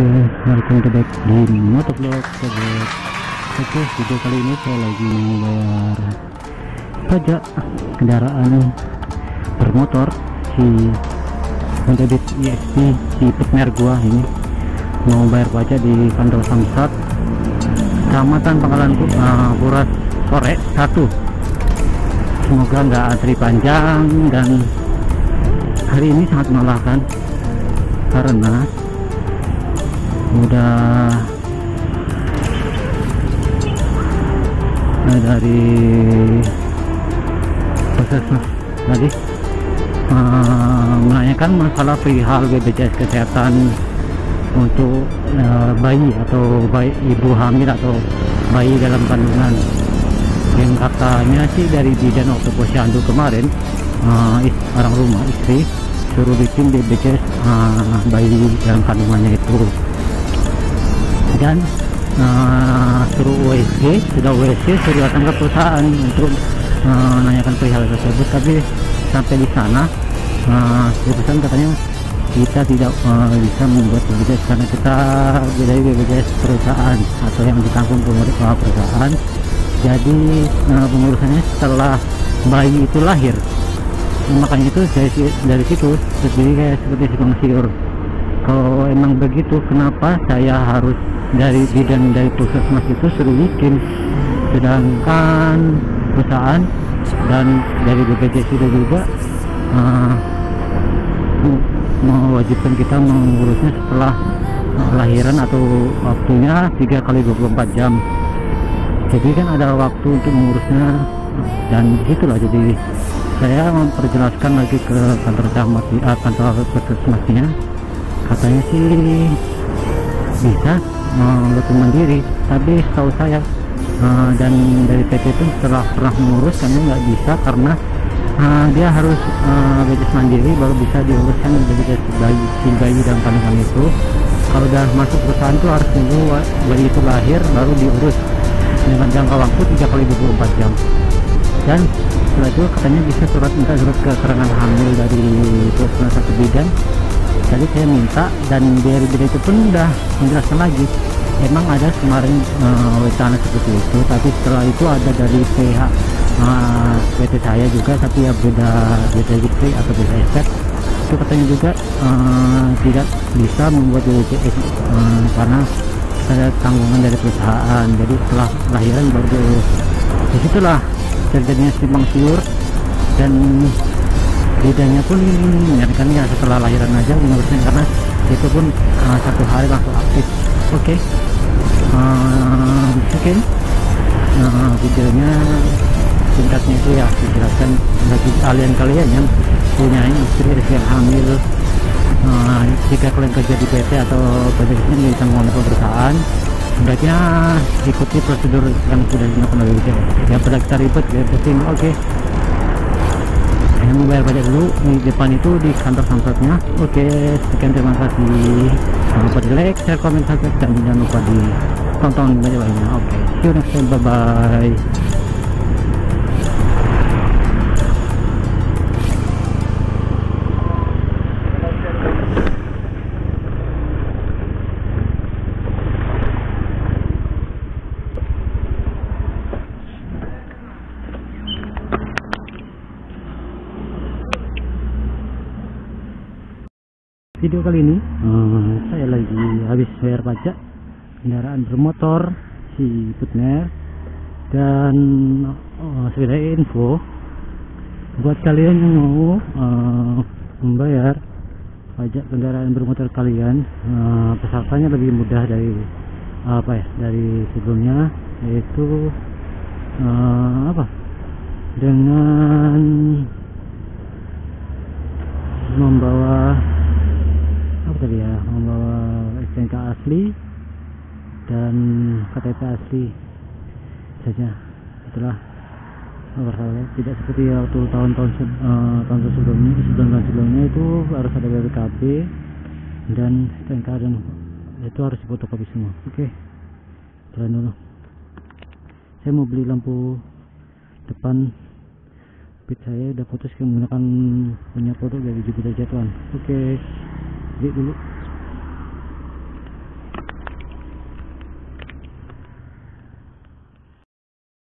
Okay, welcome to back di Moto Blog. Oke, video kali ini saya lagi membayar pajak kendaraan bermotor si Honda Beat ESB, si partner gua ini mau bayar pajak di kantor Samsat, Kecamatan Pengalangkura sore 1. Semoga nggak antri panjang, dan hari ini sangat melelahkan karena udah dari puskesmas tadi menanyakan masalah perihal BPJS Kesehatan untuk bayi atau ibu hamil atau bayi dalam kandungan. Yang katanya sih dari bidan waktu posyandu kemarin, orang rumah istri suruh bikin BPJS bayi dalam kandungannya itu, dan suruh USG, sudah USG suruh datang ke perusahaan untuk menanyakan perihal tersebut. Tapi sampai di sana perusahaan katanya kita tidak bisa membuat BPJS karena kita dari BPJS perusahaan atau yang ditanggung perusahaan. Jadi pengurusannya setelah bayi itu lahir, makanya itu dari situ jadi kayak seperti simpang siur. Kalau emang begitu, kenapa saya harus dari bidan dari puskesmas itu suruh bikin, sedangkan perusahaan dan dari BPJS itu juga mewajibkan kita mengurusnya setelah lahiran atau waktunya 3 kali 24 jam. Jadi kan ada waktu untuk mengurusnya, dan itulah jadi saya memperjelaskan lagi ke kantor camat, kantor puskesmasnya. Katanya sih bisa untuk mandiri, tapi setahu saya dan dari PT itu setelah pernah mengurus kami nggak bisa, karena dia harus BPJS mandiri baru bisa diuruskan BPJS bayi dan kandungan itu. Kalau udah masuk perusahaan itu harus nunggu bayi itu lahir baru diurus dengan jangka waktu 3 kali 24 jam, dan setelah itu katanya bisa minta surat keterangan hamil dari puskesmas atau bidan. Tadi saya minta, dan dari bidan itu pun udah menjelaskan lagi, emang ada kemarin wacana seperti itu, tapi setelah itu ada dari PH PT saya juga, tapi ya beda distrik atau beda estet itu katanya juga tidak bisa membuat WCF karena ada tanggungan dari perusahaan. Jadi setelah lahiran baru, disitulah terjadinya simpang siur. Dan bidannya pun menyarankan ya setelah lahiran aja mengurusnya, karena itu pun 1 hari langsung aktif. Oke, mungkin videonya singkatnya itu ya dijelaskan bagi kalian yang punya istri yang hamil, jika kalian kerja di PT atau pekerjaan di tanggungan perusahaan, sebaiknya ikuti prosedur yang sudah dilakukan oleh BPJS ya, pada kita ribet ya penting. Oke, yang bayar pajak dulu di depan itu di kantor Samsatnya. Oke, sekian, terima kasih. Jangan lupa di like, share, komen, subscribe, dan jangan lupa ditonton banyak-banyaknya. Oke, see you next time, bye bye. Video kali ini saya lagi habis bayar pajak kendaraan bermotor si partner, dan sebagai info buat kalian yang mau membayar pajak kendaraan bermotor kalian, pesertanya lebih mudah dari dari sebelumnya, yaitu dengan membawa STNK asli dan KTP asli saja. Itulah masalahnya, tidak seperti waktu tahun-tahun sebelumnya. Sebelum-sebelumnya itu harus ada BPKB dan STNK, dan itu harus difotokopi semua. Oke, jalan dulu. Saya mau beli lampu depan pit saya, udah putus menggunakan punya produk dari Jupiter Jatuhan. Oke, beli dulu.